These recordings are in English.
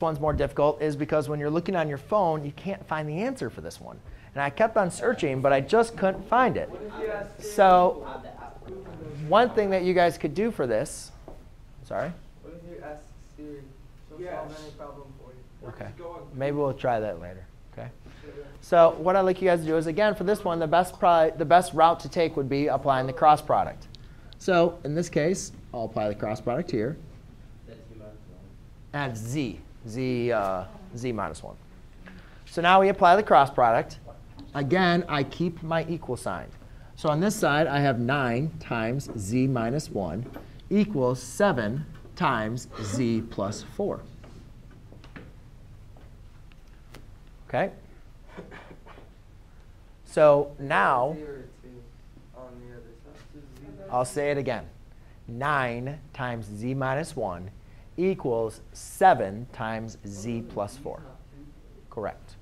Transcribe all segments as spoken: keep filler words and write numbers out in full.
one's more difficult is because when you're looking on your phone, you can't find the answer for this one. And I kept on searching, but I just couldn't find it. So one thing that you guys could do for this, sorry? What if you ask Siri? She'll solve any problem for you. OK. Maybe we'll try that later. OK. So what I'd like you guys to do is, again, for this one, the best, probably, the best route to take would be applying the cross product. So in this case, I'll apply the cross product here. Add z, z, uh, z minus one. So now we apply the cross product. Again, I keep my equal sign. So on this side, I have nine times z minus one equals seven times z plus four. OK? So now, I'll say it again. nine times z minus one equals seven times z plus four. Correct.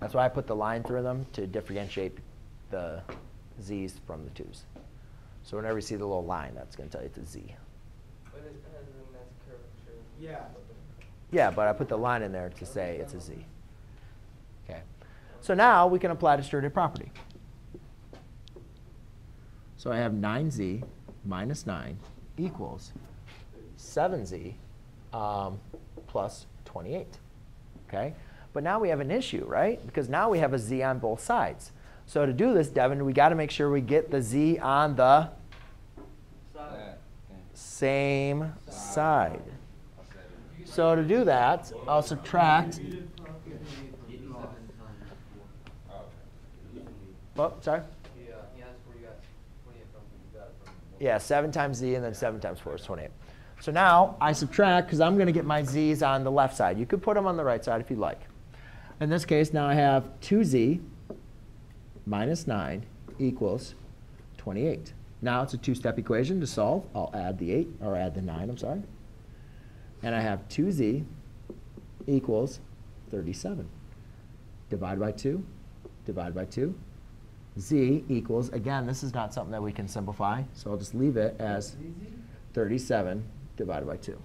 That's why I put the line through them, to differentiate the z's from the twos. So whenever you see the little line, that's going to tell you it's a z. But it has a nice curvature. Yeah. Yeah, but I put the line in there to say it's a z. OK. So now we can apply distributive property. So I have nine z minus nine equals seven z um, plus twenty-eight. Okay? But now we have an issue, right? Because now we have a z on both sides. So to do this, Devin, we got to make sure we get the z on the side. same side. side. So to do that, I'll subtract. Oh, sorry? Yeah, seven times z, and then seven times four is twenty-eight. So now I subtract, because I'm going to get my z's on the left side. You could put them on the right side if you'd like. In this case, now I have two z minus nine equals twenty-eight. Now it's a two-step equation to solve. I'll add the eight, or add the nine, I'm sorry. And I have two z equals thirty-seven. Divide by two, divide by two. Z equals, again, this is not something that we can simplify, so I'll just leave it as thirty-seven divided by two.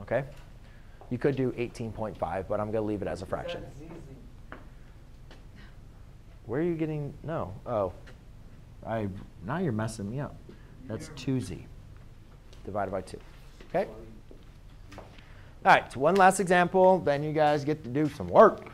OK? You could do eighteen point five, but I'm going to leave it as a fraction. Where are you getting? No. Oh. I, now you're messing me up. That's two z divided by two. OK? All right, so one last example. Then you guys get to do some work.